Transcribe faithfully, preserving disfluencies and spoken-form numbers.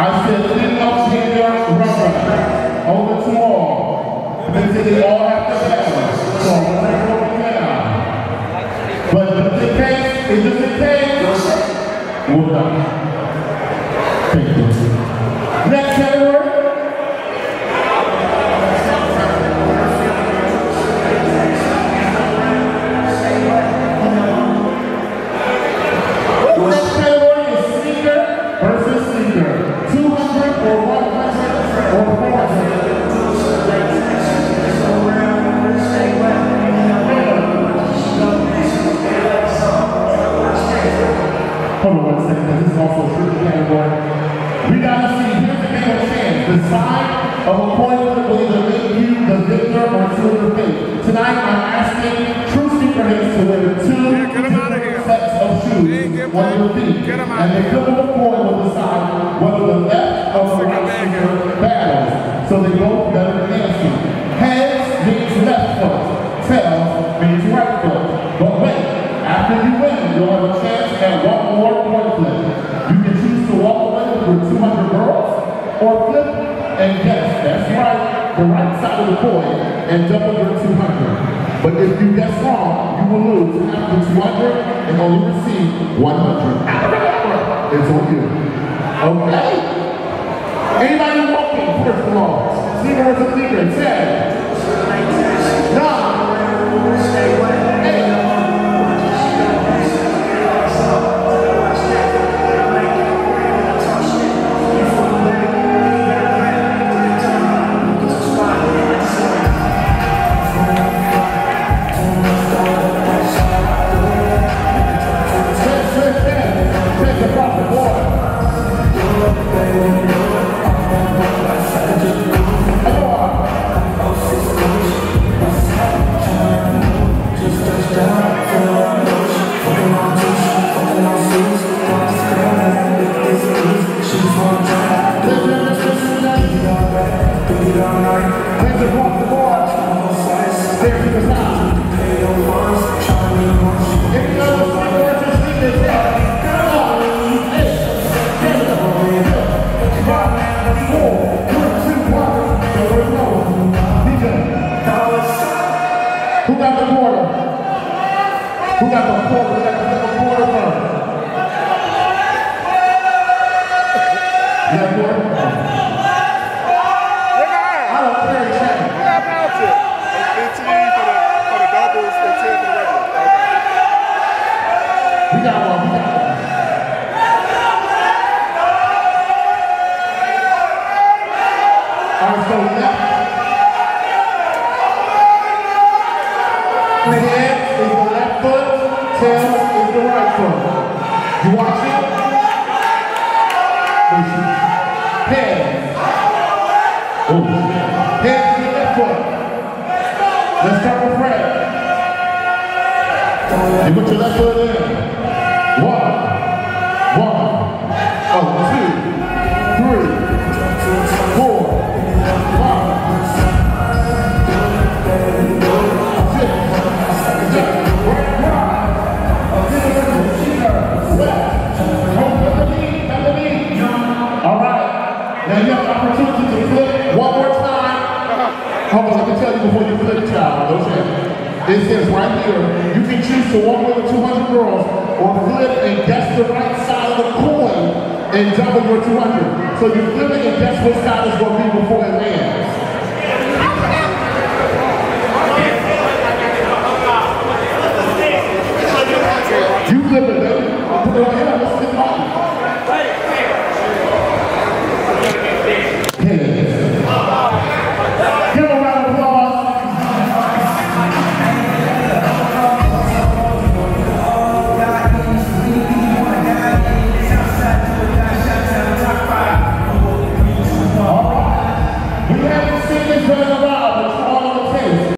I said, sit up, senior, reverend, over to all, until they all have to balance from one broken down. But just in case, it's just in case, we're done. Thank you. Next category. Hold on one second, because this is also a tricky category. We gotta see, here's the game of chance. The side of a coin flip will either make you the victor or two of the fate. Tonight, I'm asking true secrets to wear two different sets of shoes on your feet. And the flip of a coin will decide whether the left or the right secret battles. So they both better answer. Heads means left foot. Tails means right foot. But wait, after you win, you'll have a chance at one more coin flip. You can choose to walk away with two hundred girls, or flip and guess, that's right, the right side of the coin, and double your two hundred. But if you guess wrong, you will lose after two hundred and only receive one hundred. It's on you. Okay? Anybody walking, first of all? Zero to leader, ten. Nine. Eight. Put it on your